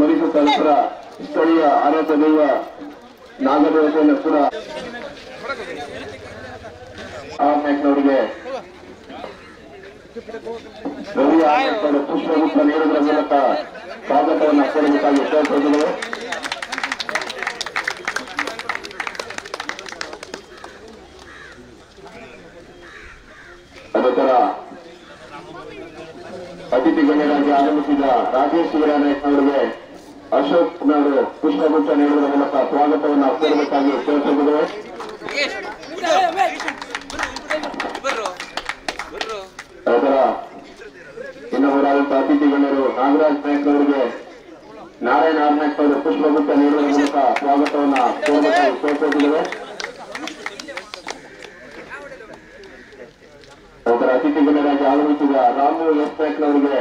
ಮರಿಸಲ್ಪರ ಸ್ಥಳೀಯ ಆರಾಧ್ಯ ದೈವ ನಾಗದೇವತೆಯನ್ನಪುರ ಆಮ್ಯಕ್ನವರಿಗೆ ರವಿಯ ಪುಷ್ಪಗುಪ್ತ ನೀಡುವುದರ ಮೂಲಕ ಸ್ವಾಗತವನ್ನು ಕೋರಬೇಕಾಗಿ ಕೇಳಿಕೊಳ್ಳುತ್ತೇವೆ. ಅದರ ಅತಿಥಿ ಗಣ್ಯರಾಗಿ ಆಗಮಿಸಿದ ರಾಜೇಶ್ ಅವರಿಗೆ ಅಶೋಕ್ ನವರು ಪುಷ್ಪಗುಪ್ತ ನೀಡುವುದರ ಮೂಲಕ ಸ್ವಾಗತವನ್ನು ಕೋರಬೇಕಾಗಿ ಕೇಳಿಕೊಳ್ಳುತ್ತೇವೆ. ಅದರ ಇನ್ನೊಬ್ಬರಾದಂತಹ ಅತಿಥಿ ಗಣ್ಯರು ನಾಗರಾಜ್ ನಾಯ್ಕ ಅವರಿಗೆ ನಾರಾಯಣ ನಾಯ್ಕ ಅವರು ಪುಷ್ಪಗುಪ್ತ ನೀಡುವ ಮೂಲಕ ಸ್ವಾಗತವನ್ನು ಕೋರಬೇಕಾಗಿ. ನಂತರ ಅತಿಥಿ ಗಣ್ಯರಾಗಿ ಆಗಮಿಸಿದ ರಾಮು ಎಸ್ ನಾಯ್ಕನವರಿಗೆ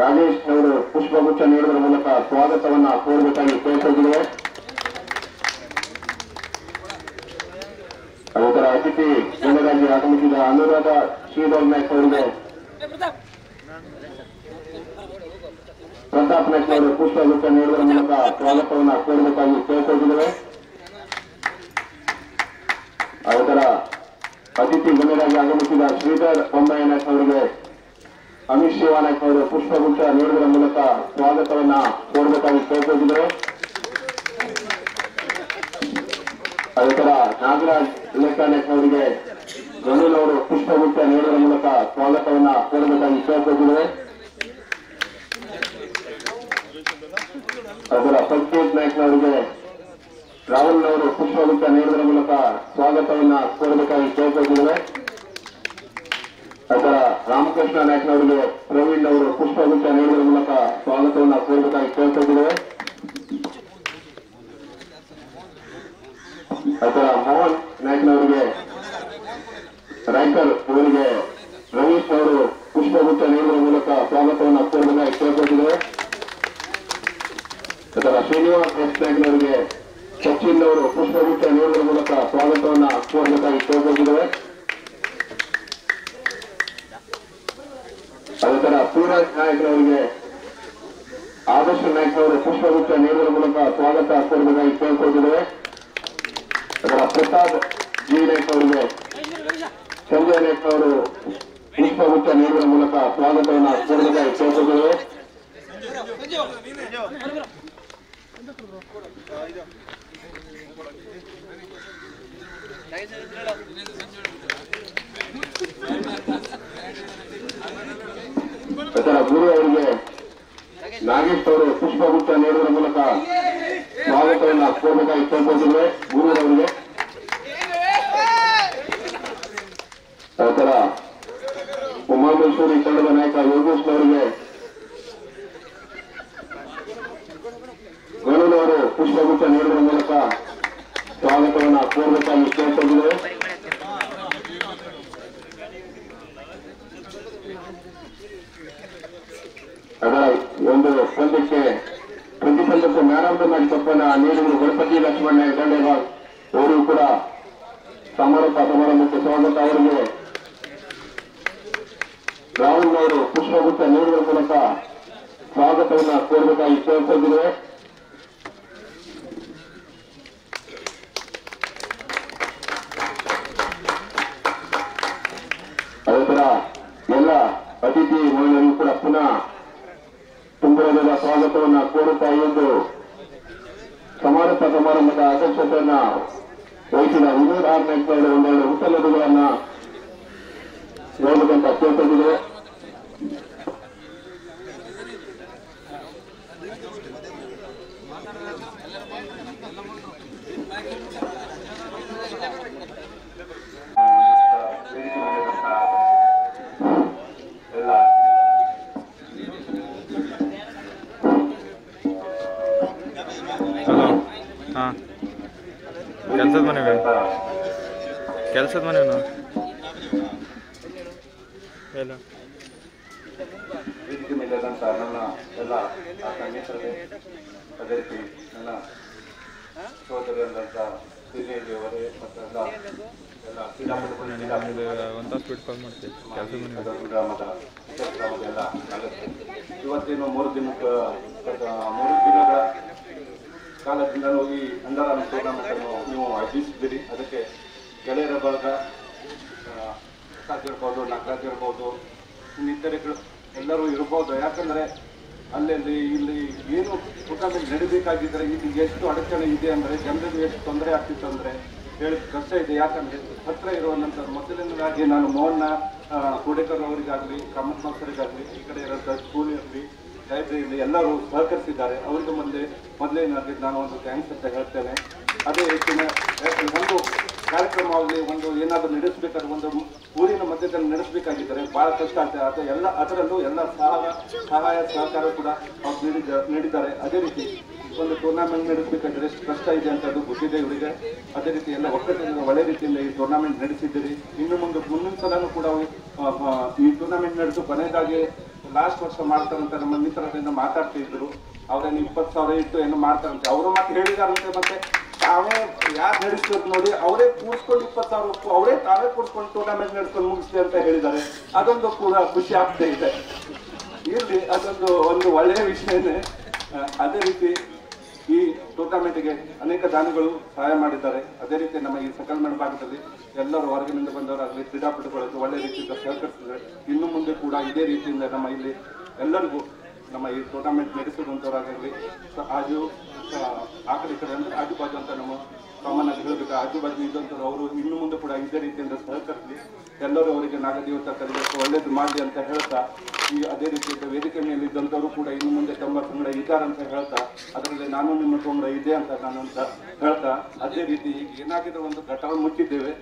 ರಾಜೇಶ್ ಅವರು ಪುಷ್ಪಗುಚ್ಛ ನೀಡುವ ಮೂಲಕ ಸ್ವಾಗತವನ್ನು ಕೋರಬೇಕಾಗಿ ಕೋರಿಕೊಂಡಿವೆ. ನಂತರ ಅತಿಥಿ ಗಣ್ಯರಾಗಿ ಆಗಮಿಸಿದ ಅನುರಾಧ ಶ್ರೀಧರ್ ನಾಯ್ಕ ಅವರಿಗೆ ಪ್ರತಾಪ್ ನಾಯ್ಕ ಅವರು ಪುಷ್ಪಗುಚ್ಛ ನೀಡುವ ಮೂಲಕ ಸ್ವಾಗತವನ್ನು ಕೋರಬೇಕಾಗಿ ಕೋರಿಕೊಂಡಿವೆ. ನಂತರ ಅತಿಥಿ ಗಣ್ಯರಾಗಿ ಆಗಮಿಸಿದ ಶ್ರೀಧರ್ ಬೊಮ್ಮಾಯಿ ನಾಯ್ಕ ಅವರಿಗೆ ಅಮಿತ್ ಶಿವ ನಾಯ್ಕ ಅವರು ಪುಷ್ಪಗುಚ್ಛ ನೀಡುವುದರ ಮೂಲಕ ಸ್ವಾಗತವನ್ನ ಕೋರಬೇಕಾಗಿ ಕೇಳಿಕೊಂಡಿದ್ದರು. ಅದರ ನಾಗರಾಜ್ ಇಲೆಕ್ಕ ನಾಯ್ಕ ಅವರಿಗೆ ಗಣೇಲ್ ಅವರು ಪುಷ್ಪಗುಚ್ಛ ನೀಡುವುದರ ಮೂಲಕ ಸ್ವಾಗತವನ್ನ ಕೋರಬೇಕಾಗಿ ಕೇಳಿಕೊಂಡಿದ್ದರು. ಅದರ ಸಂಕೇತ್ ನಾಯ್ಕನವರಿಗೆ ರಾಹುಲ್ ಅವರು ಪುಷ್ಪಗುಚ್ಛ ನೀಡುವುದರ ಮೂಲಕ ಸ್ವಾಗತವನ್ನ ಕೋರಬೇಕಾಗಿ ಕೇಳಿಕೊಂಡಿದ್ದಾರೆ. ನಂತರ ರಾಮಕೃಷ್ಣ ನಾಯ್ಕನವರಿಗೆ ಪ್ರವೀಣ್ ಅವರು ಪುಷ್ಪಗುಚ್ಛ ನೀಡುವುದರ ಮೂಲಕ ಸ್ವಾಗತವನ್ನ ಕೋರಬೇಕಾಗಿ ಕೇಳಿಕೊಂಡಿದ್ದಾರೆ. ನಂತರ ಮೋಹನ್ ನಾಯ್ಕನವರಿಗೆ ರಾಯ್ಕರ್ ಅವರಿಗೆ ರವೀಶ್ ಅವರು ಪುಷ್ಪಗುಚ್ಛ ನೀಡುವುದರ ಮೂಲಕ ಸ್ವಾಗತವನ್ನ ಕೋರಬೇಕಾಗಿ ಕೇಳಿಕೊಂಡಿದ್ದಾರೆ. ನಂತರ ಶ್ರೀನಿವಾಸ್ ಎಸ್ ನಾಯ್ಕನವರಿಗೆ ಸಚಿನ್ ಅವರು ಪುಷ್ಪಗುಚ್ಛ ನೀಡುವ ಮೂಲಕ ಸ್ವಾಗತವನ್ನು ಕೋರಬೇಕಾಗಿ ಕೇಳಿಕೊಂಡಿದ್ದಾರೆ. ಅದರ ಸೂರಜ್ ನಾಯ್ಕನವರಿಗೆ ಆದರ್ಶ ನಾಯ್ಕ ಅವರು ಪುಷ್ಪಗುಚ್ಛ ನೀಡುವ ಮೂಲಕ ಸ್ವಾಗತ ಕೋರಬೇಕಾಗಿ ಕೇಳಿಕೊಂಡಿದ್ದಾರೆ. ಅದರ ಪ್ರಸಾದ್ ಜಿ ನಾಯ್ಕ ಅವರಿಗೆ ಸಂಜಯ್ ನಾಯ್ಕ ಅವರು ಪುಷ್ಪಗುಚ್ಛ ನೀಡುವ ಮೂಲಕ ಸ್ವಾಗತವನ್ನು ಕೋರಬೇಕಾಗಿ ಕೇಳಿಕೊಂಡಿದ್ದಾರೆ. ಅದರ ಗುರು ಅವರಿಗೆ ನಾಗೇಶ್ ಅವರು ಪುಷ್ಪಗುಚ್ಛ ನೀಡುವ ಮೂಲಕ ಸ್ವಾಗತವನ್ನು ಕೋರಬೇಕಾಗಿ ಕೇಳಿಕೊಂಡಿದ್ದಾರೆ ಗುರು ಅವರಿಗೆ. ಅದರ ಉಮಾಮೇಶ್ವರಿ ತಂಡದ ನಾಯಕ ಯೋಗೇಶ್ ಅವರಿಗೆ ಗಣೇಲ್ ಅವರು ಪುಷ್ಪಗುಚ್ಛ ನೀಡುವ ಮೂಲಕ ಸ್ವಾಗತವನ್ನು ಕೋರಬೇಕಾಗಿ ಕೇಳಿಕೊಂಡಿದ್ದಾರೆ. ಅದರ ಒಂದು ಪಂದ್ಯಕ್ಕೆ ಪ್ರತಿಪಂದಕ್ಕೆ ಮ್ಯಾನ್ ಆಫ್ ದ ಮ್ಯಾಚ್ ಕಪ್ಪನ್ನು ನೀಡುವುದು ಗಣಪತಿ ಲಕ್ಷ್ಮಣ ದಂಡೇವಾಲ್ ಅವರು ಕೂಡ ಸಮಾರೋಪ ಸಮಾರಂಭಕ್ಕೆ ಸ್ವಾಗತ. ಅವರಿಗೆ ರಾಹುಲ್ ಅವರು ಪುಷ್ಪಗುಚ್ಛ ನೀಡುವ ಮೂಲಕ ಸ್ವಾಗತವನ್ನು ಕೋರಬೇಕಾಗಿ ಕೇಳಿಕೊಂಡಿದ್ದಾರೆ. ಅದರ ಎಲ್ಲ ಅತಿಥಿ ಮಹಿಳೆಯರು ಕೂಡ ಪುನಃ ತುಂಬಿರದ ಸ್ವಾಗತವನ್ನು ಕೋರುತ್ತಾ ಈ ಒಂದು ಸಮಾರೋಪ ಸಮಾರಂಭದ ಅಧ್ಯಕ್ಷತೆಯನ್ನ ವಹಿಸಿದ ವಿನೋದ್ ಆರ್ ನಾಯ್ಕ ಅವರು ಒಂದೆರಡು ಹುಟ್ಟಲುಗಳನ್ನು ನೋಡಬೇಕಂತ ಕೇಳ್ಕೊಂಡಿದ್ರು. ಕೆಲಸದ ಮನೆ ಎಲ್ಲ ವೇದಿಕೆ ಮೇಲೆ ನನ್ನ ಎಲ್ಲ ಆ ಸಂಗೀತರೇ ಅದೇ ರೀತಿ ನನ್ನ ಸಹೋದರಿ ಒಂದು ಸ್ಪೀಡ್ ಕಾಲ್ ಮಾಡ್ತೀವಿ ಇವತ್ತೇನು ಮೂರು ದಿನಗಳ ಕಾಲದಿಂದ ಹೋಗಿ ಅಂಡರ್ ಆರ್ಮ್ ಟೂರ್ನಾಮೆಂಟನ್ನು ನೀವು ಆಯೋಜಿಸಿದ್ದೀರಿ. ಅದಕ್ಕೆ ಗೆಳೆಯರ ಬಳಗ ಸಾಕಿರ್ಬೋದು, ನಾಗರಾಜ್ ಇರ್ಬೋದು, ಇನ್ನಿತರಗಳು ಎಲ್ಲರೂ ಇರ್ಬೋದು. ಯಾಕಂದರೆ ಅಲ್ಲಲ್ಲಿ ಇಲ್ಲಿ ಏನು ಟೂರ್ನಾಮೆಂಟ್ ನಡಿಬೇಕಾಗಿದ್ದರೆ ಈಗ ಎಷ್ಟು ಅಡಚಣೆ ಇದೆ ಅಂದರೆ, ಜನರಿಗೆ ಎಷ್ಟು ತೊಂದರೆ ಆಗ್ತಿತ್ತು ಅಂದರೆ ಹೇಳಿದ ಕಷ್ಟ ಇದೆ. ಯಾಕಂದರೆ ಹತ್ತಿರ ಇರುವಂಥ ಮೊದಲನೇದಾಗಿ ನಾನು ಮೋಹನ ಕೋಡೇಕರ್ ಅವರಿಗಾಗಲಿ, ಕಾಮತ್ ಮಾಸ್ತರಿಗಾಗಲಿ, ಈ ಕಡೆ ಇರೋಂಥ ಸ್ಕೂಲ್ ಇರಲಿ, ಲೈಬ್ರರಿಯಲ್ಲಿ ಎಲ್ಲರೂ ಸಹಕರಿಸಿದ್ದಾರೆ. ಅವರಿಗೂ ಮೊದಲೇ ನಾನು ಒಂದು ಥ್ಯಾಂಕ್ಸ್ ಅಂತ ಹೇಳ್ತೇನೆ. ಅದೇ ರೀತಿಯ ಒಂದು ಕಾರ್ಯಕ್ರಮವಾಗಿ ಒಂದು ಏನಾದರೂ ನಡೆಸಬೇಕಾದ್ರೆ ಒಂದು ಊರಿನ ಮಧ್ಯದಲ್ಲಿ ನಡೆಸಬೇಕಾಗಿದ್ದರೆ ಭಾಳ ಕಷ್ಟ ಆಗ್ತದೆ. ಅದು ಎಲ್ಲ ಅದರಲ್ಲೂ ಎಲ್ಲ ಸಹಾಯ ಸಹಕಾರ ಕೂಡ ಅವ್ರು ನೀಡಿದ್ದಾರೆ. ಅದೇ ರೀತಿ ಒಂದು ಟೂರ್ನಾಮೆಂಟ್ ನಡೆಸಬೇಕಾದ್ರೆ ಎಷ್ಟು ಕಷ್ಟ ಇದೆ ಅಂತ ಅದು ಗೊತ್ತಿದೆ ಇವರಿಗೆ. ಅದೇ ರೀತಿ ಎಲ್ಲ ಒಕ್ಕಟ್ಟಿನಿಂದ ಒಳ್ಳೆ ರೀತಿಯಿಂದ ಈ ಟೂರ್ನಾಮೆಂಟ್ ನಡೆಸಿದ್ದೀರಿ. ಮುಂದಿನ ಸಲನೂ ಕೂಡ ಈ ಟೂರ್ನಾಮೆಂಟ್ ನಡೆಸು ಕೊನೆಯದಾಗಿ ಲಾಸ್ಟ್ ವರ್ಷ ಮಾಡ್ತಾರಂತ ನಮ್ಮ ಮಿತ್ರರಿಂದ ಮಾತಾಡ್ತಾ ಇದ್ರು. ಅವ್ರೇನು 20,000 ಇಟ್ಟು ಏನು ಮಾಡ್ತಾರಂತೆ, ಅವರು ಮತ್ತೆ ಹೇಳಿದಾರಂತೆ. ಮತ್ತೆ ತಾವೇ ಯಾರು ನಡೆಸ್ಬೇಕು ನೋಡಿ, ಅವರೇ ಕೂಡ್ಸ್ಕೊಂಡು 20,000 ಅವರೇ ತಾವೇ ಕೂಡ್ಸ್ಕೊಂಡು ಟೂರ್ನಾಮೆಂಟ್ ನಡೆಸ್ಕೊಂಡು ಮುಗಿಸ್ಲಿ ಅಂತ ಹೇಳಿದ್ದಾರೆ. ಅದೊಂದು ಕೂಡ ಖುಷಿ ಆಗ್ತಾ ಇದೆ. ಇರಲಿ, ಅದೊಂದು ಒಂದು ಒಳ್ಳೆಯ ವಿಷಯನೇ. ಅದೇ ರೀತಿ ಈ ಟೂರ್ನಾಮೆಂಟ್ಗೆ ಅನೇಕ ದಾನಿಗಳು ಸಹಾಯ ಮಾಡಿದ್ದಾರೆ. ಅದೇ ರೀತಿ ನಮ್ಮ ಈ ಸಕಲ್ಮಣ ಭಾಗದಲ್ಲಿ ಎಲ್ಲರೂ ಹೊರಗಿನಿಂದ ಬಂದವರಾಗಲಿ ಕ್ರೀಡಾಪಟುಗಳಿಗೆ ಒಳ್ಳೆ ರೀತಿಯಿಂದ ಸಹಕರಿಸಿದ್ದಾರೆ. ಇನ್ನು ಮುಂದೆ ಕೂಡ ಇದೇ ರೀತಿಯಿಂದ ನಮ್ಮ ಇಲ್ಲಿ ಎಲ್ಲರಿಗೂ ನಮ್ಮ ಈ ಟೂರ್ನಾಮೆಂಟ್ ನಡೆಸಿದಂಥವರಾಗಲಿ, ಆ ಕಡೆ ಕಡೆ ಅಂದರೆ ಆಜುಬಾಜು ಅಂತ ನಮ್ಮ ಸಾಮಾನ್ಯವಾಗಿ ಹೇಳಬೇಕು, ಆಜುಬಾಜು ಇದ್ದಂಥವ್ರು ಅವರು ಇನ್ನು ಮುಂದೆ ಕೂಡ ಇದೇ ರೀತಿಯಿಂದ ಸಹಕರಿಸಿ ಎಲ್ಲರೂ ಅವರಿಗೆ ನಾಗದೇವತ ಕಲಿಬೇಕು, ಒಳ್ಳೇದು ಮಾಡಲಿ ಅಂತ ಹೇಳ್ತಾ, ಈ ಅದೇ ರೀತಿಯಿಂದ ವೇದಿಕೆ ಮೇಲೆ ಇದ್ದಂಥವರು ಕೂಡ ಇನ್ನು ಮುಂದೆ ತಮ್ಮ ತಂಡ ಇದ್ದಾರೆ ಅಂತ ಹೇಳ್ತಾ, ಅದರಲ್ಲಿ ನಾನು ನಿಮ್ಮ ತಂಡ ಇದೆ ಅಂತ ನಾನಂತ ಹೇಳ್ತಾ, ಅದೇ ರೀತಿ ಈಗ ಏನಾಗಿರೋ ಒಂದು ಘಟವನ್ನು ಮುಚ್ಚಿದ್ದೇವೆ.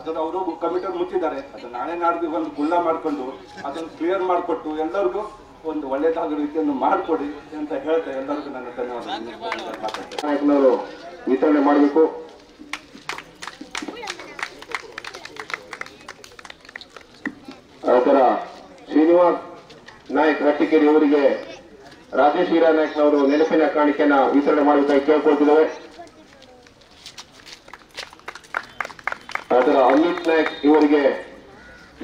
ಅದನ್ನು ಅವರು ಕಮಿಟರ್ ಮುಚ್ಚಿದ್ದಾರೆ. ಅದು ನಾಳೆ ನಾಡಿದ್ದು ಒಂದು ಗುಳ್ಳ ಮಾಡಿಕೊಂಡು ಅದನ್ನು ಕ್ಲಿಯರ್ ಮಾಡಿಕೊಟ್ಟು ಎಲ್ಲರಿಗೂ ಒಂದು ಒಳ್ಳೆಯದಾದ ರೀತಿಯನ್ನು ಮಾಡಿಕೊಡಿ ಅಂತ ಹೇಳ್ತಾ ಎಲ್ಲರಿಗೂ ನನ್ನ ಧನ್ಯವಾದಗಳು. ವಿತರಣೆ ಮಾಡಬೇಕು. ಅದರ ಶ್ರೀನಿವಾಸ್ ನಾಯಕ್ ರಟ್ಟಿಕೇರಿ ಅವರಿಗೆ ರಾಜೇಶ್ ಹಿರಾನಾಯಕ್ನವರು ನೆನಪಿನ ಕಾಣಿಕೆಯನ್ನು ವಿತರಣೆ ಮಾಡಬೇಕಾಗಿ ಕೇಳ್ಕೊಳ್ತಿದ್ದೇವೆ. ಅದರ ಅಮಿತ್ ನಾಯಕ್ ಇವರಿಗೆ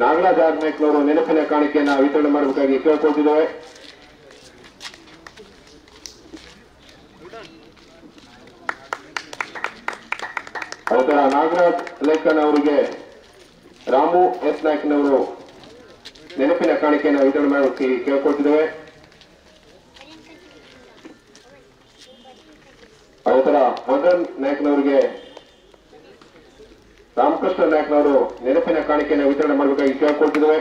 ನಾಗರಾಜ್ ಆರ್ನಾಯಕ್ನವರು ನೆನಪಿನ ಕಾಣಿಕೆಯನ್ನು ವಿತರಣೆ ಮಾಡಬೇಕಾಗಿ ಕೇಳ್ಕೊಳ್ತಿದ್ದೇವೆ. ಅದರ ನಾಗರಾಜ್ ಲೇಖನ್ ಅವರಿಗೆ ರಾಮು ಎಸ್ ನಾಯಕ್ನವರು ನೆನಪಿನ ಕಾಣಿಕೆಯನ್ನು ವಿತರಣೆ ಮಾಡೋಕ್ಕೆ ಕೇಳ್ಕೊಳ್ತಿದ್ದೇವೆ. ಅದರ ಮದನ್ ನಾಯಕ್ನವರಿಗೆ ರಾಮಕೃಷ್ಣ ನಾಯಕ್ನವರು ನೆನಪಿನ ಕಾಣಿಕೆಯನ್ನು ವಿತರಣೆ ಮಾಡಬೇಕಾಗಿ ಕೇಳ್ಕೊಳ್ತಿದ್ದೇವೆ.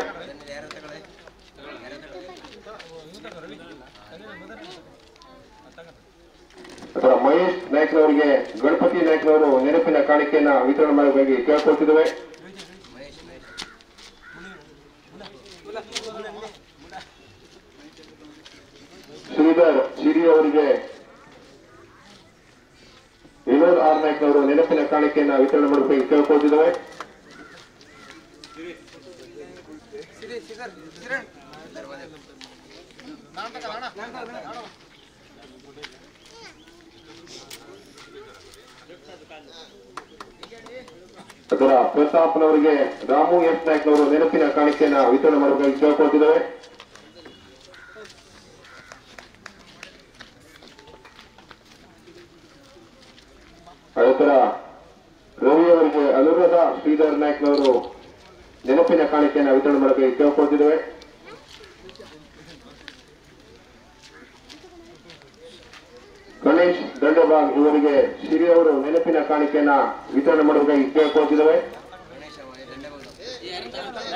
ಅದರ ಮಹೇಶ್ ನಾಯಕ್ನವರಿಗೆ ಗಣಪತಿ ನಾಯಕ್ನವರು ನೆನಪಿನ ಕಾಣಿಕೆಯನ್ನು ವಿತರಣೆ ಮಾಡಬೇಕಾಗಿ ಕೇಳ್ಕೊಳ್ತಿದ್ದೇವೆ. ಶ್ರೀಧರ್ ಸಿರಿ ಅವರಿಗೆ ವಿನೋದ್ ಆರ್ ನಾಯಕ್ನವರು ನೆನಪಿನ ಕಾಣಿಕೆಯನ್ನು ವಿತರಣೆ ಮಾಡಬೇಕು ಕೇಳ್ಕೊಳ್ತಿದ್ದೇವೆ. ಅದರ ಪ್ರತಾಪ್ನವರಿಗೆ ರಾಮು ಎಸ್ ನಾಯಕ್ನವರು ನೆನಪಿನ ಕಾಣಿಕೆಯನ್ನು ವಿತರಣೆ ಮಾಡಬೇಕಾಗಿ ಕೇಳ್ಕೊಳ್ತಿದ್ದೇವೆ. ಅದರ ರವಿ ಅವರಿಗೆ ಅನುರಾಧ ಶ್ರೀಧರ್ ನಾಯಕ್ನವರು ನೆನಪಿನ ಕಾಣಿಕೆಯನ್ನು ವಿತರಣೆ ಮಾಡಬೇಕಾಗಿ ಕೇಳ್ಕೊಳ್ತಿದ್ದೇವೆ. ಗಣೇಶ್ ದಂಡಭಾಗ್ ಇವರಿಗೆ ಶ್ರೀ ಅವರು ನೆನಪಿನ ಕಾಣಿಕೆಯನ್ನು ವಿತರಣೆ ಮಾಡಬೇಕಾಗಿ ಕೇಳ್ಕೊಳ್ತಿದ್ದೇವೆ.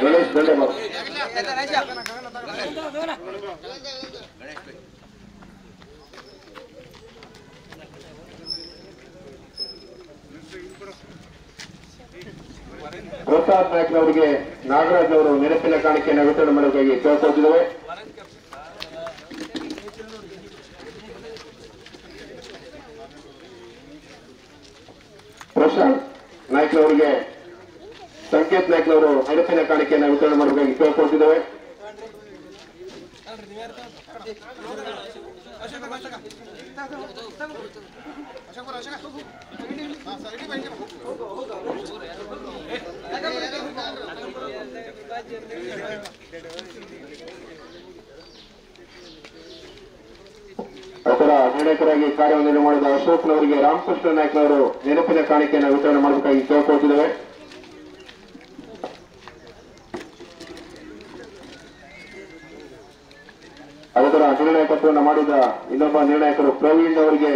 ಗಣೇಶ್ ದಂಡಭಾಗ್ ಪ್ರಸಾದ್ ನಾಯಕ್ನವರಿಗೆ ನಾಗರಾಜ್ ಅವರು ನೆನಪಿನ ಕಾಣಿಕೆಯನ್ನು ವಿತರಣೆ ಮಾಡೋಕ್ಕಾಗಿ ಕೇಳ್ಕೊಳ್ತಿದ್ದೇವೆ. ಪ್ರಶಾಂತ್ ನಾಯಕ್ನವರಿಗೆ ಸಂಕೇತ್ ನಾಯಕ್ನವರು ನೆನಪಿನ ಕಾಣಿಕೆಯನ್ನು ವಿತರಣೆ ಮಾಡೋಕ್ಕಾಗಿ ಕೇಳ್ಕೊಳ್ತಿದ್ದೇವೆ. ಅದರ ಅಭಿನಯಕರಾಗಿ ಕಾರ್ಯವನ್ನು ಮಾಡಿದ ಅಶೋಕ್ನವರಿಗೆ ರಾಮಕೃಷ್ಣ ನಾಯಕರವರು ನೆನಪಿನ ಕಾಣಿಕೆಯನ್ನು ವಿತರಣೆ ಮಾಡಬೇಕಾಗಿ ಕೇಳಿಕೊಳ್ಳುತ್ತಿದ್ದೇವೆ. ಅದರ ನಿರ್ಣಾಯಕತ್ವವನ್ನು ಮಾಡಿದ ಇನ್ನೊಬ್ಬ ನಿರ್ಣಾಯಕರು ಪ್ರವೀಣ್ ಅವರಿಗೆ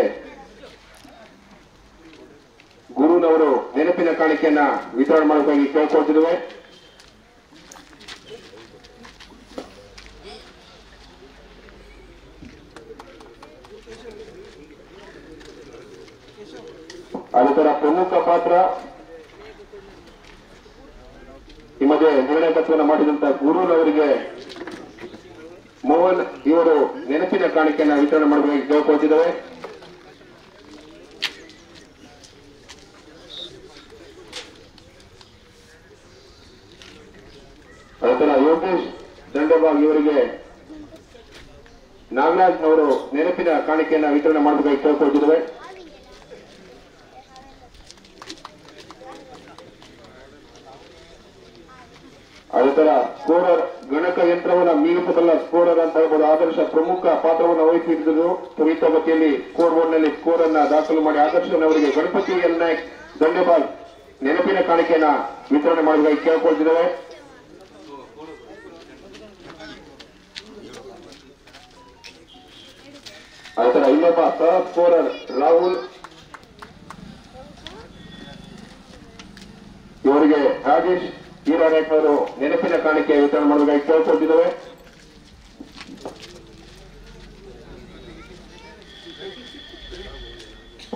ಗುರುನವರು ನೆನಪಿನ ಕಾಣಿಕೆಯನ್ನು ವಿತರಣೆ ಮಾಡಬೇಕಾಗಿ ಕೇಳಿಕೊಳ್ಳುತ್ತಿದ್ದೇವೆ. ಅದರ ಪ್ರಮುಖ ಪಾತ್ರ ನಿಮಗೆ ನಿರ್ಣಾಯಕತ್ವವನ್ನು ಮಾಡಿದಂತಹ ಗುರುನವರಿಗೆ ಮೋಹನ್ ಇವರು ನೆನಪಿನ ಕಾಣಿಕೆಯನ್ನು ವಿತರಣೆ ಮಾಡಬೇಕು ಕೇಳಿಕೊಳ್ಳುತ್ತಿದ್ದೇವೆ. ಅದರ ಯೋಗೇಶ್ ದಂಡಬಾಗ್ ಇವರಿಗೆ ನಾಗರಾಜ್ ಅವರು ನೆನಪಿನ ಕಾಣಿಕೆಯನ್ನು ವಿತರಣೆ ಮಾಡಬೇಕು ಕೇಳಿಕೊಳ್ಳುತ್ತಿದ್ದೇವೆ. ಅದರ ಸ್ಕೋರರ್ ಗಣಕ ಯಂತ್ರವನ್ನು ಮೀರಿಸಬಲ್ಲ ಸ್ಕೋರರ್ ಅಂತ ಹೇಳ್ಬೋದು. ಆದರ್ಶ ಪ್ರಮುಖ ಪಾತ್ರವನ್ನು ವಹಿಸಿದ್ರು. ಪವಿತ್ರ ಗತಿಯಲ್ಲಿ ಸ್ಕೋರ್ ಬೋರ್ಡ್ ನಲ್ಲಿ ಸ್ಕೋರ್ ಅನ್ನ ದಾಖಲು ಮಾಡಿ ಆದರ್ಶನವರಿಗೆ ಗಣಪತಿ ಎಲ್ ನಾಯಕ್ ದಂಡೇಬಾಲ್ ನೆನಪಿನ ಕಾಣಿಕೆಯನ್ನ ವಿತರಣೆ ಮಾಡಬೇಕಾಗಿ ಕೇಳಿಕೊಳ್ತಿದ್ದೇವೆ. ಅದರ ಇನ್ನೊಬ್ಬ ಸಹ ಸ್ಕೋರರ್ ರಾಹುಲ್ ಇವರಿಗೆ ರಾಜೇಶ್ ಅವರು ನೆನಪಿನ ಕಾಣಿಕೆ ವಿತರಣೆ ಮಾಡಬೇಕಾಗಿ ಕೇಳಿಕೊಂಡಿದ್ದೇವೆ.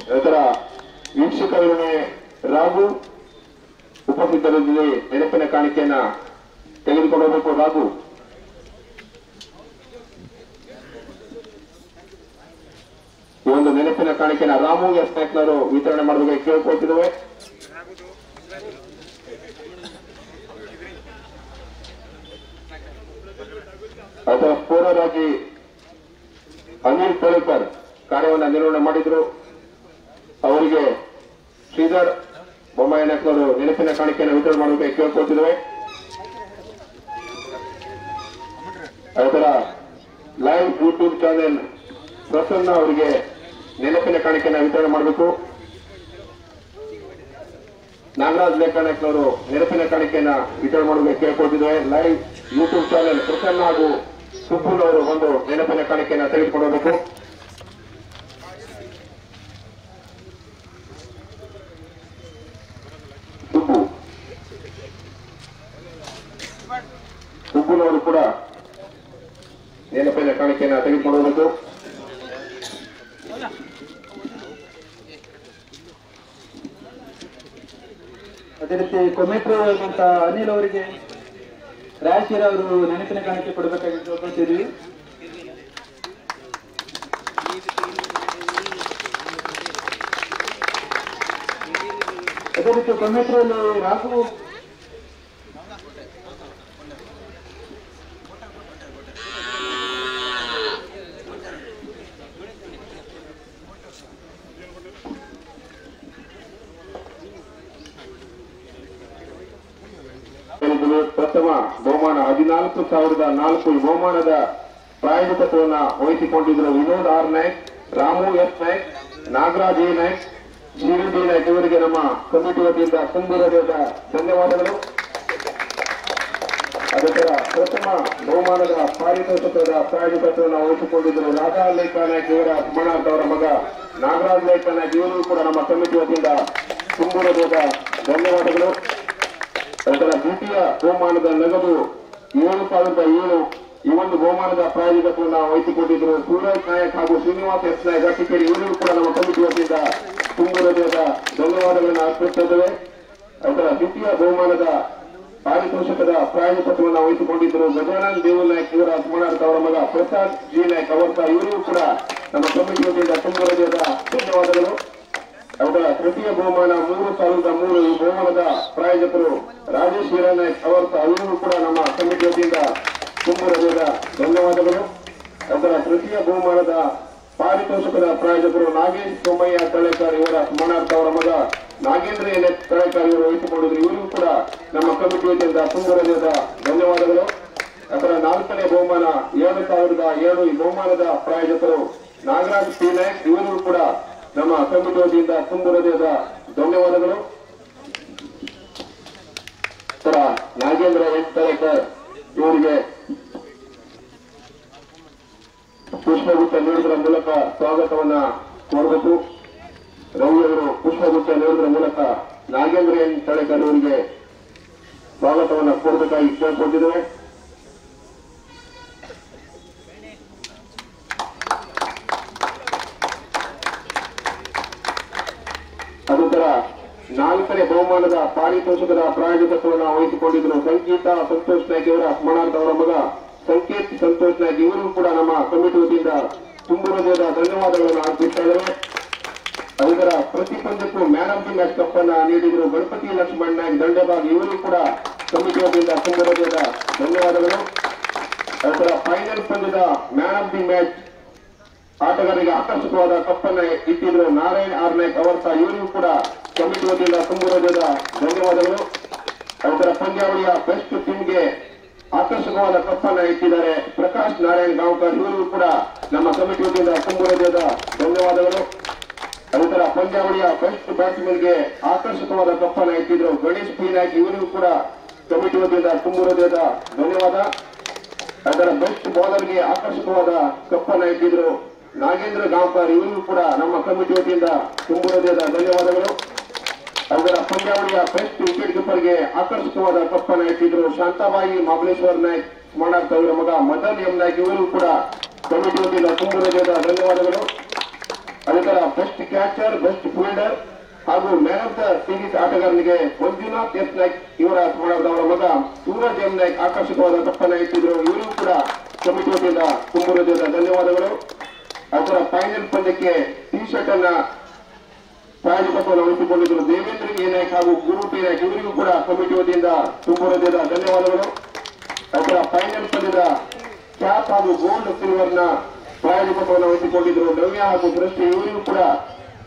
ನಂತರ ವೀಕ್ಷಕ ರಾಘು ಉಪಸ್ಥಿತರಲ್ಲಿ ನೆನಪಿನ ಕಾಣಿಕೆಯನ್ನ ತೆಗೆದುಕೊಂಡು ಹೋಗಬೇಕು. ರಾಘು ಈ ಒಂದು ನೆನಪಿನ ಕಾಣಿಕೆಯನ್ನ ರಾಮು ಎಸ್ ನಾಯಕನವರು ವಿತರಣೆ ಮಾಡಬೇಕಾಗಿ ಕೇಳಿಕೊಳ್ತಿದ್ದೇವೆ. ಅದರ ಸ್ಕೋರರ್ ಆಗಿ ಅನಿಲ್ ಪೋಳಿಕರ್ ಕಾರ್ಯವನ್ನು ನಿರ್ವಹಣೆ ಮಾಡಿದ್ರು. ಅವರಿಗೆ ಶ್ರೀಧರ್ ಬೊಮ್ಮಾಯನವರು ನೆನಪಿನ ಕಾಣಿಕೆಯನ್ನು ವಿತರಣೆ ಮಾಡಬೇಕು ಕೇಳಿಕೊಳ್ತಿದ್ದೇವೆ. ಅದರ ಲೈವ್ ಯೂಟ್ಯೂಬ್ ಚಾನೆಲ್ ಪ್ರಸನ್ನ ಅವರಿಗೆ ನೆನಪಿನ ಕಾಣಿಕೆಯನ್ನು ವಿತರಣೆ ಮಾಡಬೇಕು. ನಾಗರಾಜ್ ಲೇಖನವರು ನೆನಪಿನ ಕಾಣಿಕೆಯನ್ನು ವಿತರಣೆ ಮಾಡಬೇಕು ಕೇಳಿಕೊಳ್ತಿದ್ದೇವೆ. ಲೈವ್ ಯೂಟ್ಯೂಬ್ ಚಾನೆಲ್ ಪ್ರಸನ್ನ ಹಾಗೂ ಸುಬ್ಬುಲ್ ಅವರು ಒಂದು ನೆನಪಿನ ಕಾಣಿಕೆಯನ್ನು ತೆಗೆದುಕೊಂಡು ಹೋಗಬೇಕು. ಸುಬ್ಬುಲ್ ಅವರು ಕೂಡ ನೆನಪಿನ ಕಾಣಿಕೆಯನ್ನು ತೆಗೆದುಕೊಂಡು ಹೋಗಬೇಕು. ಅದೇ ರೀತಿ ಕೊಮೆಟ್ರಿ ಅಂತ ಅನಿಲ್ ಅವರಿಗೆ ರಾಜೇಶ್ ಅವರು ನೆನಪಿನ ಕಾಣಿಕೆ ಕೊಡಬೇಕಾಗಿ ಕೇಳ್ಕೊಳ್ತಿದ್ವಿ. ಅದೇ ರೀತಿ ಕೊಮೆಟ್ರಿಯಲ್ಲಿ ರಾಘು ಪ್ರಥಮ ಬಹುಮಾನ 14,004 ಬಹುಮಾನದ ಪ್ರಾಯೋಜಕತ್ವವನ್ನು ವಹಿಸಿಕೊಂಡಿದ್ದರು. Vinod R Nayak, Ramu S Nayak, Nagaraj A Nayak, ಶಿವಡಿ ನಾಯಕ್ ಇವರಿಗೆ ನಮ್ಮ ಕಮಿಟಿ ವತಿಯಿಂದ ಸಂಘದ ಧನ್ಯವಾದಗಳು. ಅದರ ಪ್ರಥಮ ಬಹುಮಾನದ ಪಾರಿತೋಷಕದ ಪ್ರಾಯೋಜಕತ್ವವನ್ನು ವಹಿಸಿಕೊಂಡಿದ್ದರು ರಾಧಾ ಲೇಖಾ ನಾಯಕ್ ಇವರ ಸ್ಮರಣಾರ್ಥ ಅವರ ಮಗ ನಾಗರಾಜ್ ಲೇಖಾ ನಾಯಕ್ ಇವರು ಕೂಡ ನಮ್ಮ ಕಮಿಟಿ ವತಿಯಿಂದ ಸಂಘದ ಧನ್ಯವಾದಗಳು. ಅದರ ದ್ವಿತೀಯ ಬಹುಮಾನದ ನಗದು 7,007 ಈ ಒಂದು ಬಹುಮಾನದ ಪ್ರಾಯೋಜಕತ್ವವನ್ನು ವಹಿಸಿಕೊಂಡಿದ್ದರು ಸೂರಜ್ ನಾಯಕ್ ಹಾಗೂ ಶ್ರೀನಿವಾಸ್ ಎಸ್ ನಾಯಕ್ ಅಟ್ಟಿಕೇರಿ ಇವರಿಗೂ ಕೂಡ ನಮ್ಮ ಕಮಿಟಿ ವತಿಯಿಂದ ತುಂಗರದ ಧನ್ಯವಾದಗಳನ್ನು ಅರ್ಪಿಸುತ್ತೇವೆ. ಅದರ ದ್ವಿತೀಯ ಬಹುಮಾನದ ಪಾರಿತೋಷಕದ ಪ್ರಾಯೋಜಕತ್ವವನ್ನು ವಹಿಸಿಕೊಂಡಿದ್ದರು ಗಜಾನಂದ್ ದೇವು ನಾಯಕ್ ಇವರ ಸ್ಮರಣಾರ್ಥ ಅವರ ಮಗ ಪ್ರಸಾದ್ ಜಿ ನಾಯಕ್ ಅವರ ಇವರಿಗೂ ಕೂಡ ನಮ್ಮ ಕಮಿಟಿ ವತಿಯಿಂದ ತುಂಗರದ ಧನ್ಯವಾದಗಳು. ಅವರ ತೃತೀಯ ಬಹುಮಾನ 3,003 ಈ ಬಹುಮಾನದ ಪ್ರಾಯೋಜಕರು ರಾಜೇಶ್ ಹಿರಾನಾಯಕ್ ಅವರ ಅವರಿಗೂ ಕೂಡ ನಮ್ಮ ಸಮಿತಿ ವತಿಯಿಂದ ತುಂಬರದ ಧನ್ಯವಾದಗಳು. ಅದರ ತೃತೀಯ ಬಹುಮಾನದ ಪಾರಿತೋಷಕದ ಪ್ರಾಯೋಜಕರು ನಾಗೇಶ್ ಸೋಮಯ್ಯ ತಳೇಕರ್ ಇವರ ಸ್ಮರಣಾರ್ಥ ಅವರ ಮಗ ನಾಗೇಂದ್ರ ಎಲೆಕ್ ಸಹಕಾರಿ ವಹಿಸಿಕೊಂಡಿದ್ರು. ಇವರು ಕೂಡ ನಮ್ಮ ಕಮಿಟಿ ವತಿಯಿಂದ ತುಂಬುವುದರಿಂದ ಧನ್ಯವಾದಗಳು. ಅದರ 4ನೇ ಬಹುಮಾನ 2007 ಈ ಬಹುಮಾನದ ಪ್ರಾಯೋಜಕರು ನಾಗರಾಜ್ ಶ್ರೀನಾಯಕ್, ಇವರು ಕೂಡ ನಮ್ಮ ಕಮಿಟಿ ವತಿಯಿಂದ ತುಂಬುವುದರಿಂದ ಧನ್ಯವಾದಗಳು. ನಾಗೇಂದ್ರ ಎಲೆಕ್ ಸಹಕಾರಿ ಇವರಿಗೆ ಪುಷ್ಪಗುಚ್ಛ ನೀಡುವುದರ ಮೂಲಕ ಸ್ವಾಗತವನ್ನ ಕೋರಬೇಕು. ರವಿಯವರು ಪುಷ್ಪಗುಚ್ಛ ನೀಡುವುದರ ಮೂಲಕ ನಾಗೇಂದ್ರ ಎನ್ ತಳೆಕರ್ ಅವರಿಗೆ ಸ್ವಾಗತವನ್ನ ಕೋರಬೇಕಾಗಿ ಕೇಳಿಕೊಂಡಿದ್ದೇವೆ. ಅನಂತರ 4ನೇ ಬಹುಮಾನದ ಪಾರಿತೋಷಕದ ಪ್ರಾಯೋಜಕತ್ವವನ್ನು ವಹಿಸಿಕೊಂಡಿದ್ದರು ಸಂಗೀತ ಸಂತೋಷ್ ನಾಯ್ಕ ಅವರ ಸ್ಮರಣಾರ್ಥ ಅವರ ಮಗ ಸಂಕೇತ್ ಸಂತೋಷ್ ನಾಯ್ಕ, ಇವರು ಕೂಡ ನಮ್ಮ ಕಮಿಟಿ ವತಿಯಿಂದ ತುಂಬು ಹೃದಯದ ಧನ್ಯವಾದಗಳನ್ನು ಅರ್ಪಿಸ್ತಾ ಇದ್ದಾರೆ. ಅದರ ಪ್ರತಿಪಂದಕ್ಕೂ man of the match cup ಅನ್ನ ನೀಡಿದರು ಗಣಪತಿ ಲಕ್ಷ್ಮಣ್ ನಾಯ್ಕ ದಂಡಭಾಗ್, ಇವರು ಕೂಡ ಕಮಿಟಿ ವತಿಯಿಂದ ತುಂಬು ಹೃದಯದ ಧನ್ಯವಾದಗಳು. ಅದರ ಫೈನಲ್ ಪಂದ್ಯದ ಮ್ಯಾನ್ ಆಫ್ ದಿ ಮ್ಯಾಚ್ ಆಟಗಾರರಿಗೆ ಆಕರ್ಷಕವಾದ ಕಪ್ಪನ್ನು ಇಟ್ಟಿದ್ರು ನಾರಾಯಣ್ ಆರ್ ನಾಯ್ಕ ಅವರ, ಇವರಿಗೂ ಕೂಡ ಕಮಿಟಿ ವತಿಯಿಂದ ತುಂಬು ಹೃದಯದ ಧನ್ಯವಾದಗಳು. ಅದರ ಪಂದ್ಯಾವಳಿಯ ಬೆಸ್ಟ್ ಟೀಮ್ಗೆ ಆಕರ್ಷಕವಾದ ಕಪ್ಪನ್ನು ಇಟ್ಟಿದ್ದಾರೆ ಪ್ರಕಾಶ್ ನಾರಾಯಣ್ ಗಾಂವ್ಕರ್, ಇವರಿಗೂ ಕೂಡ ನಮ್ಮ ಕಮಿಟಿ ವತಿಯಿಂದ ತುಂಬು ಹೃದಯದ ಧನ್ಯವಾದಗಳು. ಅದರ ಪಂದ್ಯಾವಳಿಯ ಬೆಸ್ಟ್ ಬ್ಯಾಟ್ಸ್ಮನ್ಗೆ ಆಕರ್ಷಕವಾದ ಕಪ್ಪನ್ನು ಇಟ್ಟಿದ್ರು ಗಣೇಶ್ ಪಿ ನಾಯ್ಕ, ಇವರಿಗೂ ಕೂಡ ಕಮಿಟಿ ವತಿಯಿಂದ ತುಂಬು ಹೃದಯದ ಧನ್ಯವಾದ. ಅದರ ಬೆಸ್ಟ್ ಬೌಲರ್ಗೆ ಆಕರ್ಷಕವಾದ ಕಪ್ಪನ್ನು ಇಟ್ಟಿದ್ರು ನಾಗೇಂದ್ರ ಗಾಂವ್ಕರ್, ಇವರಿಗೂ ಕೂಡ ನಮ್ಮ ಕಮಿಟಿ ವತಿಯಿಂದ ತುಂಬು ಹೃದಯದ ಧನ್ಯವಾದಗಳು. ಅದರ ಪಂದ್ಯಾವಳಿಯ ಬೆಸ್ಟ್ ವಿಕೆಟ್ ಕೀಪರ್ಗೆ ಆಕರ್ಷಕವಾದ ಕಪ್ಪನ್ನು ಇಟ್ಟಿದ್ರು ಶಾಂತಾಬಾಯಿ ಮಹಾಬಲೇಶ್ವರ್ ನಾಯ್ಕ ಸ್ಮರಣಾರ್ಥ ಅವರ ಮಗ ಮದನ್ ಎಂ ನಾಯ್ಕ, ಇವರಿಗೂ ಕೂಡ ಕಮಿಟಿ ವತಿಯಿಂದ ತುಂಬು ಹೃದಯದ ಧನ್ಯವಾದಗಳು. ಅದರ ಬೆಸ್ಟ್ ಕ್ಯಾಚರ್, ಬೆಸ್ಟ್ ಫೀಲ್ಡರ್ ಹಾಗೂ ಮ್ಯಾನ್ ಆಫ್ ದ ಸೀರೀಸ್ ಆಟಗಾರನಿಗೆ ಮಂಜುನಾಥ್ ಎಸ್ ನಾಯ್ಕ ಇವರ ಸ್ಮರಣಾರ್ಥ ಅವರ ಮಗ ಸೂರಜ್ ಎಂ ನಾಯ್ಕ ಆಕರ್ಷಕವಾದ ಕಪ್ಪನ್ನು ಇಟ್ಟಿದ್ರು, ಇವರಿಗೂ ಕೂಡ ಕಮಿಟಿ ವತಿಯಿಂದ ತುಂಬು ಹೃದಯದ ಧನ್ಯವಾದಗಳು. ಅದರ ಫೈನಲ್ ಪಂದ್ಯಕ್ಕೆ ಟಿ ಶರ್ಟ್ ಅನ್ನ ಪ್ರಾಯೋಜಕತ್ವವನ್ನು ವಹಿಸಿಕೊಂಡಿದ್ದರು ದೇವೇಂದ್ರ ಎ ನಾಯ್ಕ ಹಾಗೂ ಗುರು ಟಿ ನಾಯ್ಕ, ಇವರಿಗೂ ಕೂಡ ಕಮಿಟಿ ವತಿಯಿಂದ ತುಂಬು ಹೃದಯದ ಧನ್ಯವಾದಗಳು. ಅದರ ಫೈನಲ್ ಪಂದ್ಯದ ಕ್ಯಾಪ್ ಹಾಗೂ ಗೋಲ್ಡ್ ಸಿಲ್ವರ್ ನ ಪ್ರಾಯೋಜಕತ್ವವನ್ನು ವಹಿಸಿಕೊಂಡಿದ್ದರು ನವ್ಯ ಹಾಗೂ ದೃಷ್ಟಿ, ಇವರಿಗೂ ಕೂಡ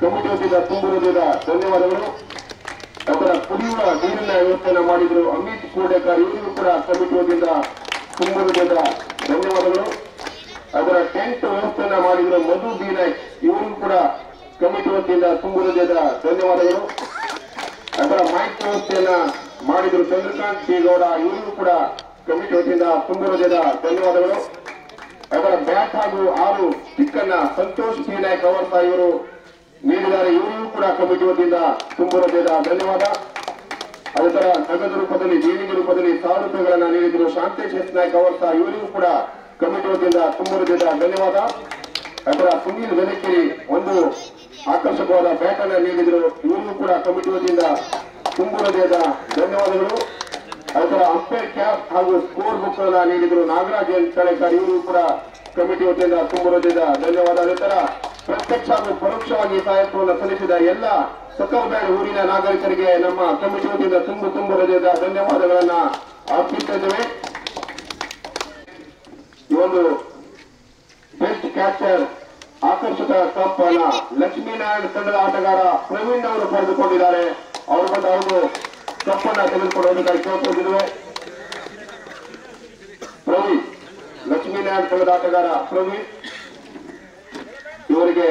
ಕಮಿಟಿ ವತಿಯಿಂದ ತುಂಬು ಹೃದಯದ ಧನ್ಯವಾದಗಳು. ಅದರ ಕುಡಿಯುವ ನೀರಿನ ವ್ಯವಸ್ಥೆಯನ್ನು ಮಾಡಿದ್ರು ಅಮಿತ್ ಕೋಡೇಕರ್, ಇವರಿಗೂ ಕೂಡ ಕಮಿಟಿ ವತಿಯಿಂದ ತುಂಬು ಹೃದಯದ ಧನ್ಯವಾದಗಳು. ಅದರ ಟೆಂಟ್ ವ್ಯವಸ್ಥೆಯನ್ನ ಮಾಡಿದ್ರು ಮಧು ಬಿ ನಾಯ್ಕ, ಇವರು ಕೂಡ ಕಮಿಟಿ ವತಿಯಿಂದ ತುಂಬು ಹೃದಯದ ಧನ್ಯವಾದಗಳು. ಅದರ ಮೈಕ್ ವ್ಯವಸ್ಥೆಯನ್ನ ಮಾಡಿದ್ರು ಚಂದ್ರಕಾಂತ್ ಶ್ರೀಗೌಡ, ಇವರಿಗೂ ಕೂಡ ಕಮಿಟಿ ವತಿಯಿಂದ ತುಂಬು ಹೃದಯದ ಧನ್ಯವಾದಗಳು. ಅದರ ಬ್ಯಾಟ್ ಹಾಗೂ 6 ಟಿಕ್ಕನ್ನ ಸಂತೋಷ್ ಬಿ ನಾಯ್ಕ ಅವರ ಇವರು ನೀಡಿದ್ದಾರೆ, ಇವರಿಗೂ ಕೂಡ ಕಮಿಟಿ ವತಿಯಿಂದ ತುಂಬು ಹೃದಯದ ಧನ್ಯವಾದ. ಅದರ ನಗದು ರೂಪದಲ್ಲಿ ದೇಣಿಗೆ ರೂಪದಲ್ಲಿ 1000 ರೂಪಾಯಿಗಳನ್ನ ನೀಡಿದ್ರು ಶಾಂತೇಶ್ ಎಸ್ ನಾಯ್ಕ ಅವರ, ಇವರಿಗೂ ಕೂಡ ಕಮಿಟಿ ವತಿಯಿಂದ ತುಂಬು ಹೃದಯದ ಧನ್ಯವಾದ. ಅದರ ಸುನೀಲ್ ವೆಲಕೇರಿ ಒಂದು ಆಕರ್ಷಕವಾದ ಬ್ಯಾಟ್ ಅನ್ನು ನೀಡಿದ್ರು, ಇವರಿಗೂ ಕೂಡ ಕಮಿಟಿ ವತಿಯಿಂದ ತುಂಬು ಹೃದಯದ ಧನ್ಯವಾದಗಳು. ಅದರ ಅಂಪೈರ್ ಕ್ಯಾಪ್ ಹಾಗೂ ಸ್ಕೋರ್ ಬುಕ್ ಅನ್ನ ನೀಡಿದ್ರು ನಾಗರಾಜ್ ಎನ್ ತಳೆಕರ್, ಇವರಿಗೂ ಕೂಡ ಕಮಿಟಿ ವತಿಯಿಂದ ತುಂಬು ಹೃದಯದ ಧನ್ಯವಾದ. ಅದರ ಪ್ರತ್ಯಕ್ಷ ಹಾಗೂ ಪರೋಕ್ಷವಾಗಿ ಸಹಾಯತ್ವವನ್ನು ಸಲ್ಲಿಸಿದ ಎಲ್ಲ ಸಕಲ್ಬೇಡ್ ಊರಿನ ನಾಗರಿಕರಿಗೆ ನಮ್ಮ ಕಮಿಟಿ ವತಿಯಿಂದ ತುಂಬು ಹೃದಯದ ಧನ್ಯವಾದಗಳನ್ನ ಅರ್ಪಿಸುತ್ತಿದ್ದೇವೆ. ಈ ಒಂದು ಬೆಸ್ಟ್ ಕ್ಯಾಚರ್ ಆಕರ್ಷಕ ಕಪ್ ಅನ್ನ ಲಕ್ಷ್ಮೀನಾರಾಯಣ ತಂಡದ ಆಟಗಾರ ಪ್ರವೀಣ್ ಅವರು ಪಡೆದುಕೊಂಡಿದ್ದಾರೆ. ಅವರು ಬಂದು ಅವರು ಕಪ್ ಅನ್ನ ತೆಗೆದುಕೊಳ್ಳೋದಕ್ಕಾಗಿ ಕೇಳಿಕೊಂಡಿದ್ದೇವೆ. ಪ್ರವೀಣ್, ಲಕ್ಷ್ಮೀನಾರಾಯಣ ತಂಡದ ಆಟಗಾರ ಪ್ರವೀಣ್ ಇವರಿಗೆ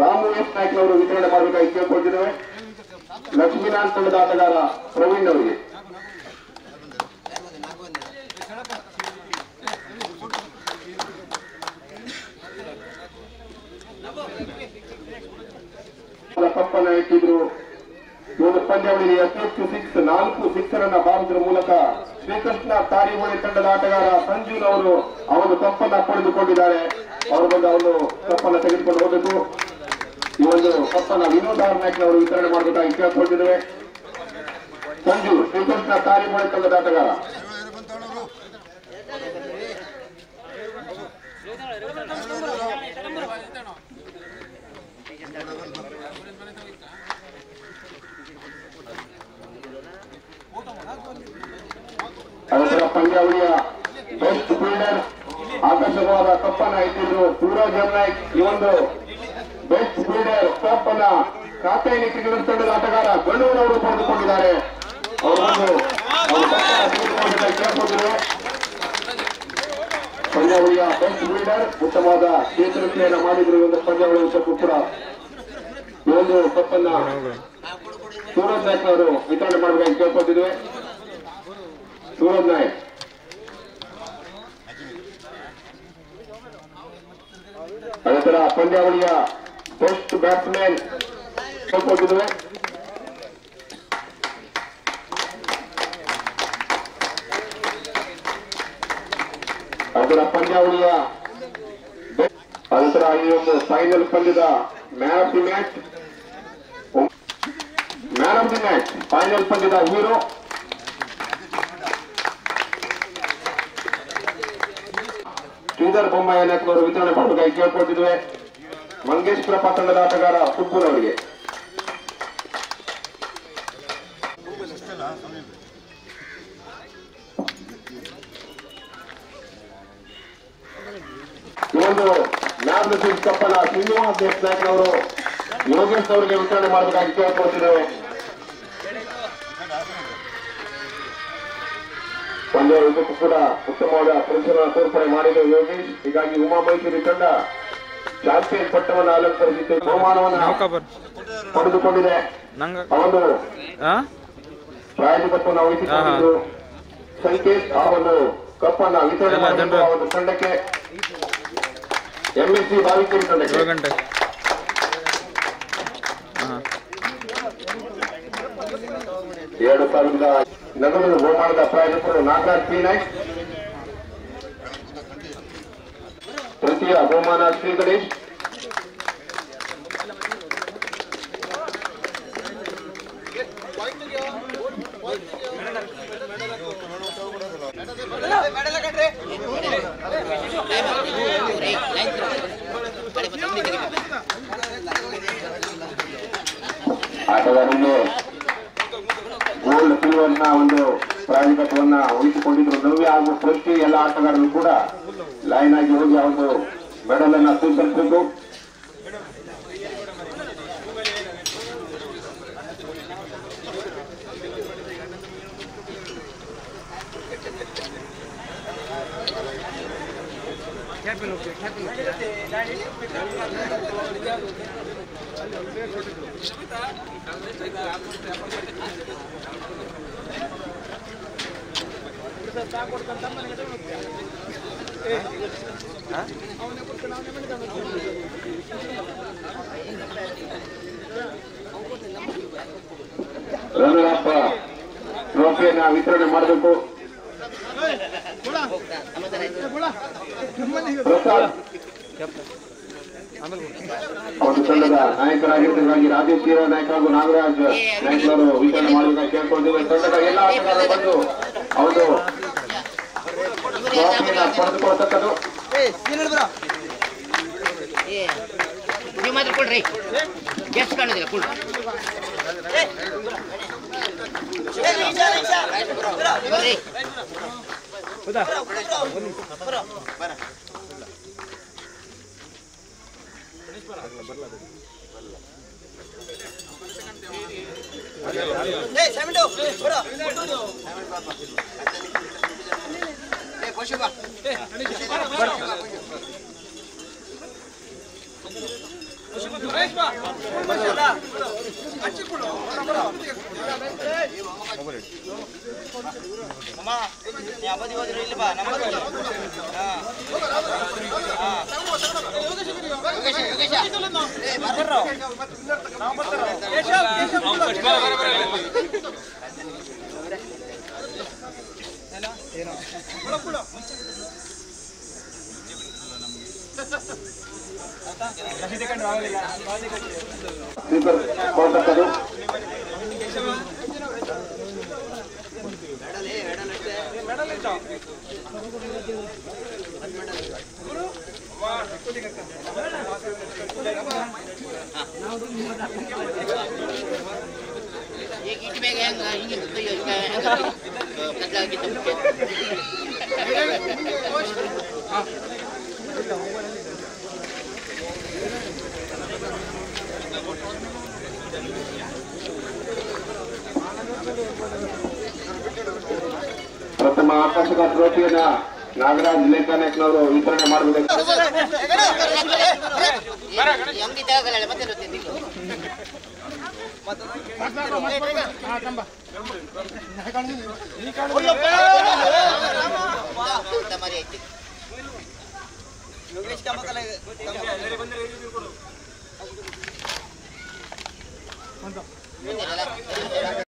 ರಾಮು ಎಸ್ ನಾಯ್ಕ ಅವರು ವಿತರಣೆ ಮಾಡಬೇಕಾಗಿ ಕೇಳಿಕೊಂಡಿದ್ದೇವೆ. ಲಕ್ಷ್ಮೀನಾರಾಯಣ ತಂಡದ ಆಟಗಾರ ಪ್ರವೀಣ್ ಅವರಿಗೆ ಕಪ್ಪನ್ನು ಇಟ್ಟಿದ್ರು. ಒಂದು ಪಂದ್ಯಾವಳಿಯಲ್ಲಿ 4 ಸಿಕ್ಸ್ ಅನ್ನ ಬಾರಿಸುವ ಮೂಲಕ ಶ್ರೀಕೃಷ್ಣ ತಾರಿಹೊಳೆ ತಂಡದ ಆಟಗಾರ ಸಂಜೀವ್ ಅವರು ಅವರು ಕಪ್ಪನ್ನು ಪಡೆದುಕೊಂಡಿದ್ದಾರೆ. ಅವರು ಬಂದು ಅವರು ಕಪ್ಪನ್ನು ತೆಗೆದುಕೊಂಡು ಹೋಗಬೇಕು. ಈ ಒಂದು ಕಪ್ಪನ್ನು ವಿನೋದ್ ಆರ್ ನಾಯ್ಕನವರು ವಿತರಣೆ ಮಾಡಬೇಕಾಗಿ ಕೇಳಿಕೊಂಡಿದ್ದೇವೆ. ಸಂಜು, ಶ್ರೀಕೃಷ್ಣ ತಾರಿಹೊಳೆ ತಂಡದ ಆಟಗಾರ. ಅದರ ಪಂದ್ಯಾವಳಿಯ ಬೆಸ್ಟ್ ಫೀಲ್ಡರ್ ಆಕರ್ಷಕವಾದ ಕಪ್ಪನ್ನು ಇಟ್ಟಿದ್ರು ಸೂರಜ್ ನಾಯ್ಕ. ಈ ಒಂದು ಬೆಸ್ಟ್ ಸ್ಪೀಡರ್ ಟಾಪ್ ಅನ್ನ ಖಾತೆಯಲ್ಲಿ ಇಟ್ಟುಕೊಳ್ಳುತ್ತಿರುವ ಆಟಗಾರ ಗಣ್ಣೂರು ಅವರು ಪಡೆದುಕೊಂಡಿದ್ದಾರೆ. ಪಂದ್ಯಾವಳಿಯ ಬೆಸ್ಟ್ ಸ್ಪೀಡರ್ ಉತ್ತಮವಾದ ಚೇತರಿಕೆಯನ್ನು ಮಾಡಿದಿರುವಂತಹ ಪಂದ್ಯಾವಳಿಗೂ ಕೂಡ ಒಂದು ಕಪ್ ಅನ್ನ ಸೂರಜ್ ನಾಯ್ಕ್ ಅವರು ವಿತರಣೆ ಮಾಡಬೇಕು ಕೇಳ್ಕೊತಿದ್ವಿ. ಸೂರಜ್ ನಾಯ್ಕ್ ಅದರ ಪಂದ್ಯಾವಳಿಯ ಬೆಸ್ಟ್ ಬ್ಯಾಟ್ಸ್ಮನ್ ಕೇಳ್ಕೊತಿದ್ವಿ. ಅದರ ಪಂದ್ಯಾವಳಿಯ ಅದರ ಈ ಒಂದು ಫೈನಲ್ ಪಂದ್ಯದ man of the match final ಪಂದ್ಯದ ಹೀರೋ ಶ್ರೀಧರ್ ಬೊಮ್ಮಾಯನವರು ವಿತರಣೆ ಮಾಡಬೇಕಾಗಿ ಕೇಳ್ಕೊಟ್ಟಿದ್ವಿ ಮಂಗೇಶ್ವರ ಪಟ್ಟಣದ ಆಟಗಾರ ಸುಬ್ಬೂರ್ ಅವರಿಗೆ. ಒಂದು ನ್ಯಾಷನಲ್ ಕಪ್ ಅನ್ನ ಶ್ರೀನಿವಾಸ್ ದೇಶನಾಯಕ್ ಅವರು ಯೋಗೇಶ್ ಅವರಿಗೆ ವಿತರಣೆ ಮಾಡಬೇಕಾಗಿ ಕೇಳ್ಕೊಟ್ಟಿದ್ದೇವೆ. ಒಂದು ಇದಕ್ಕೂ ಕೂಡ ಉತ್ತಮವಾದ ಪ್ರದರ್ಶನ ತೋರ್ಪಡೆ ಮಾಡಿದರು ಯೋಗೇಶ್. ಹೀಗಾಗಿ ಉಮಾ ಮೈಸೂರು ತಂಡ ಚಾಂಪಿಯನ್ ಪಟ್ಟವನ್ನು ಅಲಂಕರಿಸಿದ್ದು ಬಹುಮಾನವನ್ನು ಪಡೆದುಕೊಂಡಿದೆ. ಅವರು ಪ್ರಾಯೋಜಕತ್ವವನ್ನು ವಹಿಸಿಕೊಂಡಿದ್ದು ಸಂಕೇತ್ ಆ ಒಂದು ಕಪ್ ಅನ್ನ ವಿತರಣೆ ಮಾಡಿದ ಒಂದು ತಂಡಕ್ಕೆ ಎಂಎಸ್ಸಿ ಬಾವಿಕೇರಿ ತಂಡಕ್ಕೆ. ನಗರದ ಬಹುಮಾನದ ಪ್ರಾಯೋಜಕರು ನಾಗರಾಜ್ ಪಿ ನಾಯ್ಕ್, ತೃತೀಯ ಬಹುಮಾನ ಶ್ರೀ ಗಣೇಶ್, ಆಟಗಾರರು ಗೋಲ್ಡ್ ಸಿಲ್ವರ್ನ ಒಂದು ಪ್ರಾಯೋಜಕತ್ವವನ್ನು ವಹಿಸಿಕೊಂಡಿದ್ರು ನವ್ಯ ಹಾಗೂ ಸೃಷ್ಟಿ. ಎಲ್ಲ ಆಟಗಾರರು ಕೂಡ ಲೈನ್ ಆಗಿ ಹೋಗಿ ಆ ಒಂದು ಮೆಡಲ್ ಅನ್ನ ಸ್ವೀಕರಿಸಬೇಕು. ರನ್ನರಪ್ಪ ಟ್ರೋಫಿಯನ್ನು ವಿತರಣೆ ಮಾಡಬೇಕು. ಒಂದು ತಂಡದ ನಾಯಕರಾಗಿರ್ತಕ್ಕಾಗಿ ರಾಜೇಶ್ ನಾಯಕ್ ಹಾಗೂ ನಾಗರಾಜ್ ನಾಯಕ್ ಅವರು ವಿತರಣೆ ಮಾಡಬೇಕಾಗಿ ಕೇಳ್ಕೊಂಡಿವೆ. ತಂಡದ ಎಲ್ಲ ಆಟಗಾರರು ಬಂದು ಅವರು ಟ್ರೋಫಿಯನ್ನು ಪಡೆದುಕೊಳ್ತಕ್ಕದ್ದು. ತಮ್ಮ ಆಕರ್ಷಕ ಟ್ರೋಫಿಯನ್ನ ನಾಗರಾಜ್ ಲೇಖನಕ್ನವರು ವಿತರಣೆ ಮಾಡಬೇಕು.